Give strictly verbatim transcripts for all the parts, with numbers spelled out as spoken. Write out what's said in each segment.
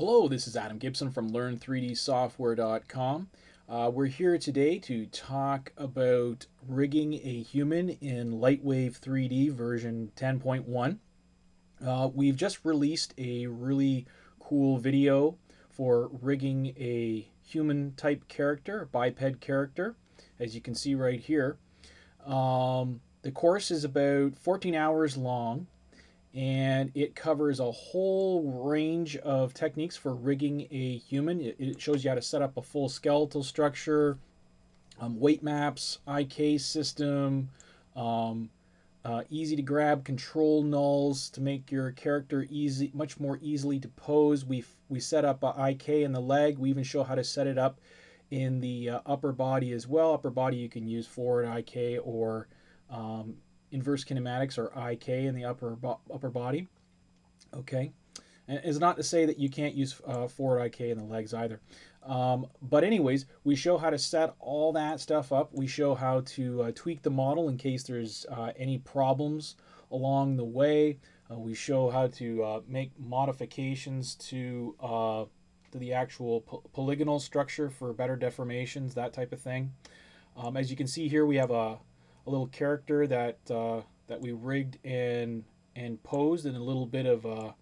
Hello, this is Adam Gibson from Learn three D software dot com. Uh, we're here today to talk about rigging a human in LightWave three D version ten point one. Uh, we've just released a really cool video for rigging a human type character, biped character, as you can see right here. Um, the course is about fourteen hours long, and it covers a whole range of techniques for rigging a human. It, it shows you how to set up a full skeletal structure, um, weight maps, I K system, um, uh, easy to grab control nulls to make your character easy, much more easily to pose. We we set up a I K in the leg. We even show how to set it up in the uh, upper body as well. Upper body you can use forward I K or um, inverse kinematics or I K in the upper bo upper body. Okay, and it's not to say that you can't use uh, forward I K in the legs either. Um, but anyways, we show how to set all that stuff up. We show how to uh, tweak the model in case there's uh, any problems along the way. Uh, we show how to uh, make modifications to uh, to the actual po polygonal structure for better deformations, that type of thing. Um, as you can see here, we have a A little character that uh, that we rigged and and posed in a little bit of a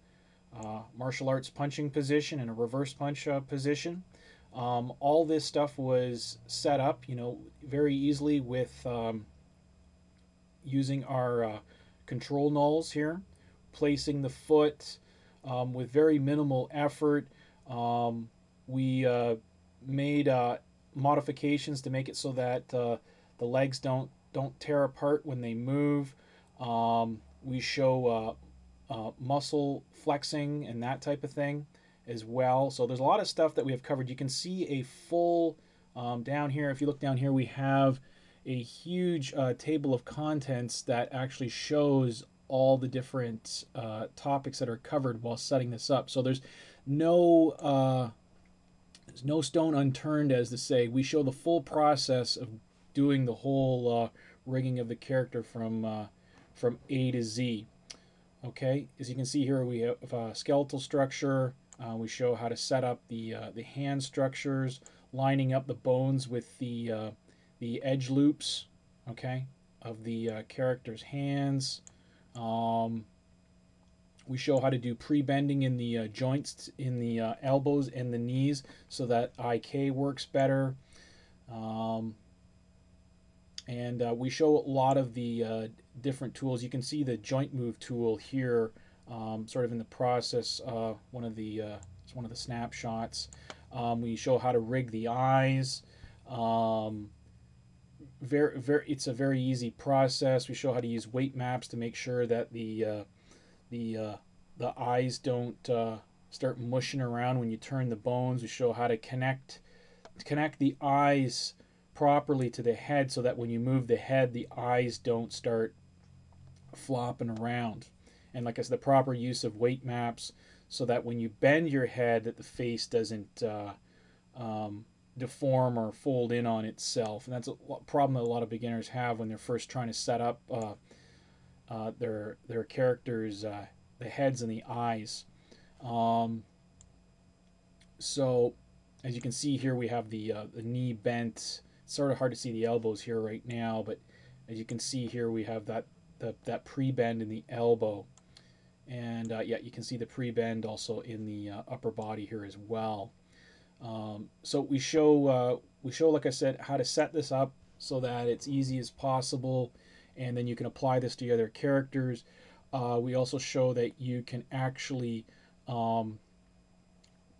uh, martial arts punching position and a reverse punch uh, position. Um, all this stuff was set up, you know, very easily with um, using our uh, control nulls here, placing the foot um, with very minimal effort. Um, we uh, made uh, modifications to make it so that uh, the legs don't don't tear apart when they move. Um, we show uh, uh, muscle flexing and that type of thing as well. So there's a lot of stuff that we have covered. You can see a full, um, down here, if you look down here, we have a huge uh, table of contents that actually shows all the different uh, topics that are covered while setting this up. So there's no, uh, there's no stone unturned, as to say. We show the full process of doing the whole uh, rigging of the character from uh, from A to Z. Okay, as you can see here, we have uh, skeletal structure. Uh, we show how to set up the uh, the hand structures, lining up the bones with the uh, the edge loops. Okay, of the uh, character's hands. Um, we show how to do pre-bending in the uh, joints, in the uh, elbows and the knees, so that I K works better. Um, And uh, we show a lot of the uh, different tools. You can see the joint move tool here, um, sort of in the process. Uh, one of the uh, it's one of the snapshots. Um, we show how to rig the eyes. Um, very, very. It's a very easy process. We show how to use weight maps to make sure that the uh, the uh, the eyes don't uh, start mushing around when you turn the bones. We show how to connect connect the eyes properly to the head, so that when you move the head, the eyes don't start flopping around. And like I said, the proper use of weight maps, so that when you bend your head, that the face doesn't uh, um, deform or fold in on itself. And that's a problem that a lot of beginners have when they're first trying to set up uh, uh, their their characters, uh, the heads and the eyes. Um, so as you can see here, we have the uh, the knee bent. Sort of hard to see the elbows here right now, but as you can see here, we have that the, that pre-bend in the elbow, and uh, yeah, you can see the pre-bend also in the uh, upper body here as well. Um, so we show uh, we show, like I said, how to set this up so that it's easy as possible, and then you can apply this to your other characters. Uh, we also show that you can actually um,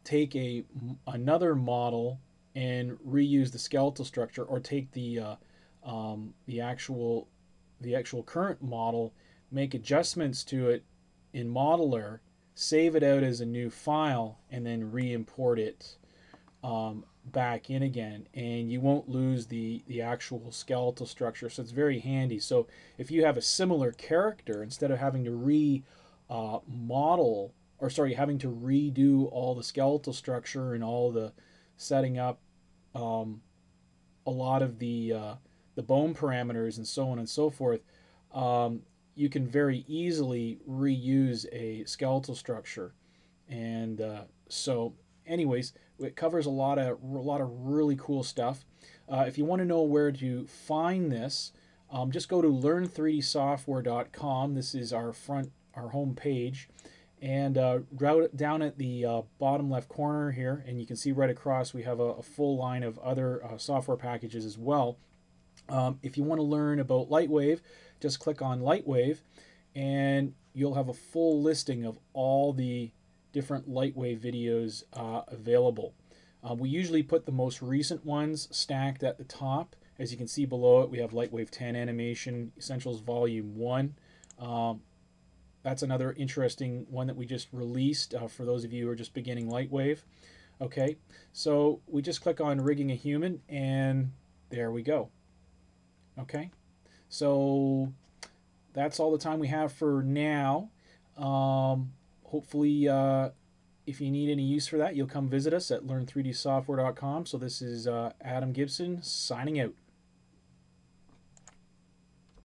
take a another model and reuse the skeletal structure, or take the uh, um, the actual the actual current model, make adjustments to it in Modeler, save it out as a new file, and then re-import it um, back in again, and you won't lose the the actual skeletal structure. So it's very handy. So if you have a similar character, instead of having to re uh, model or sorry having to redo all the skeletal structure and all the setting up um, a lot of the uh, the bone parameters and so on and so forth, um, you can very easily reuse a skeletal structure And uh, so anyways, it covers a lot of, a lot of really cool stuff. Uh, if you want to know where to find this, um, just go to learn three D software dot com. This is our front, our home page. And uh, down at the uh, bottom left corner here, and you can see right across, we have a, a full line of other uh, software packages as well. Um, if you want to learn about LightWave, just click on LightWave, and you'll have a full listing of all the different LightWave videos uh, available. Uh, we usually put the most recent ones stacked at the top. As you can see below it, we have LightWave ten Animation Essentials Volume one. Um, That's another interesting one that we just released uh, for those of you who are just beginning LightWave. Okay, so we just click on rigging a human, and there we go. Okay, so that's all the time we have for now. Um, hopefully, uh, if you need any use for that, you'll come visit us at learn three D software dot com. So this is uh, Adam Gibson signing out.